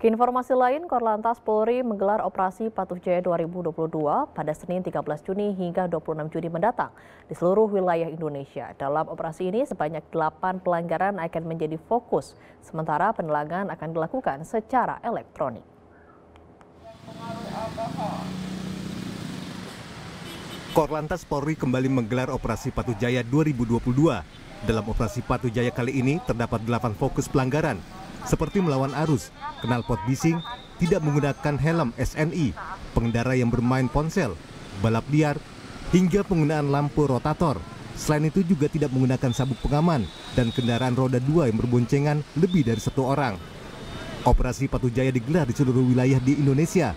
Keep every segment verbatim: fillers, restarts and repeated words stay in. Keinformasi lain, Korlantas Polri menggelar Operasi Patuh Jaya dua ribu dua puluh dua pada Senin tiga belas Juni hingga dua puluh enam Juni mendatang di seluruh wilayah Indonesia. Dalam operasi ini sebanyak delapan pelanggaran akan menjadi fokus, sementara penelangan akan dilakukan secara elektronik. Korlantas Polri kembali menggelar Operasi Patuh Jaya dua ribu dua puluh dua. Dalam Operasi Patuh Jaya kali ini terdapat delapan fokus pelanggaran, seperti melawan arus, knalpot bising, tidak menggunakan helm S N I, pengendara yang bermain ponsel, balap liar, hingga penggunaan lampu rotator. Selain itu juga tidak menggunakan sabuk pengaman dan kendaraan roda dua yang berboncengan lebih dari satu orang. Operasi Patuh Jaya digelar di seluruh wilayah di Indonesia,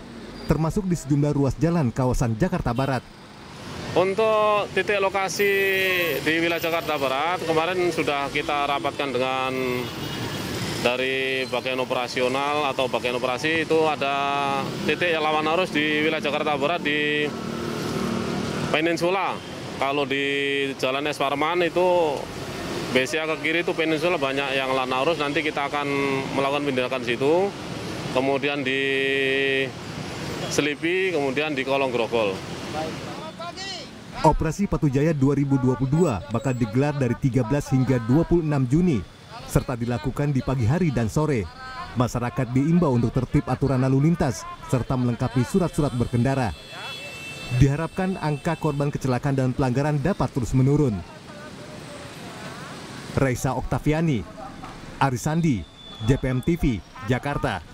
termasuk di sejumlah ruas jalan kawasan Jakarta Barat. Untuk titik lokasi di wilayah Jakarta Barat, kemarin sudah kita rapatkan dengan dari bagian operasional atau bagian operasi itu ada titik lawan arus di wilayah Jakarta Barat di Peninsula. Kalau di Jalan Es Parman itu B C A ke kiri itu Peninsula banyak yang lawan arus, nanti kita akan melakukan penindakan di situ. Kemudian di Selipi, kemudian di Kolong Grogol. Operasi Patuh Jaya dua ribu dua puluh dua bakal digelar dari tiga belas hingga dua puluh enam Juni. Serta dilakukan di pagi hari dan sore. Masyarakat diimbau untuk tertib aturan lalu lintas serta melengkapi surat-surat berkendara. Diharapkan angka korban kecelakaan dan pelanggaran dapat terus menurun. Reisa Oktaviani, Arisandi, J P M T V, Jakarta.